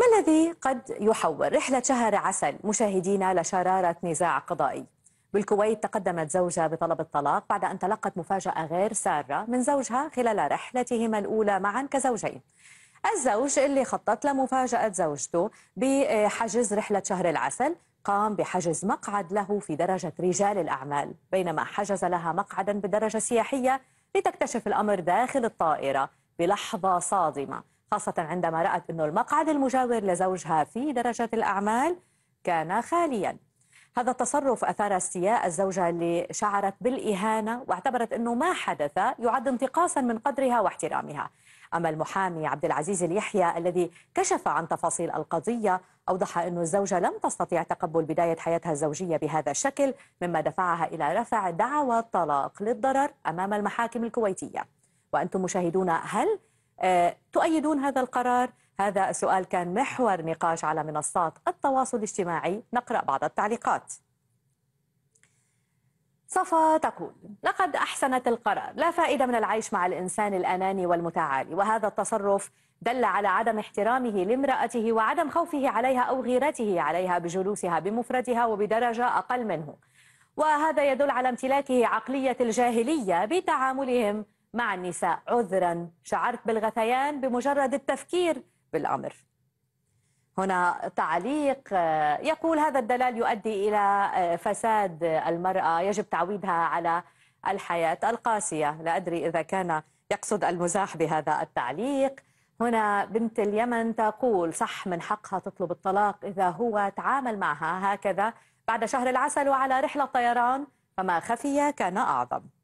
ما الذي قد يحول رحلة شهر عسل مشاهدينا لشرارة نزاع قضائي؟ بالكويت تقدمت زوجة بطلب الطلاق بعد أن تلقت مفاجأة غير سارة من زوجها خلال رحلتهما الأولى معا كزوجين. الزوج اللي خطط لمفاجأة زوجته بحجز رحلة شهر العسل قام بحجز مقعد له في درجة رجال الأعمال، بينما حجز لها مقعدا بالدرجة السياحية لتكتشف الأمر داخل الطائرة بلحظة صادمة، خاصة عندما رأت أنه المقعد المجاور لزوجها في درجة الأعمال كان خاليا. هذا التصرف أثار استياء الزوجة اللي شعرت بالإهانة واعتبرت أنه ما حدث يعد انتقاصا من قدرها واحترامها. أما المحامي عبد العزيز اليحيى الذي كشف عن تفاصيل القضية أوضح أن الزوجة لم تستطيع تقبل بداية حياتها الزوجية بهذا الشكل، مما دفعها إلى رفع دعوى الطلاق للضرر أمام المحاكم الكويتية. وأنتم مشاهدون، هل تؤيدون هذا القرار؟ هذا السؤال كان محور نقاش على منصات التواصل الاجتماعي. نقرأ بعض التعليقات. صفا تقول: لقد أحسنت القرار، لا فائدة من العيش مع الإنسان الأناني والمتعالي، وهذا التصرف دل على عدم احترامه لامرأته وعدم خوفه عليها أو غيرته عليها بجلوسها بمفردها وبدرجة أقل منه، وهذا يدل على امتلاكه عقلية الجاهلية بتعاملهم مع النساء. عذرا، شعرت بالغثيان بمجرد التفكير بالأمر. هنا تعليق يقول: هذا الدلال يؤدي إلى فساد المرأة، يجب تعويدها على الحياة القاسية. لا أدري إذا كان يقصد المزاح بهذا التعليق. هنا بنت اليمن تقول: صح، من حقها تطلب الطلاق إذا هو تعامل معها هكذا بعد شهر العسل وعلى رحلة طيران، فما خفي كان أعظم.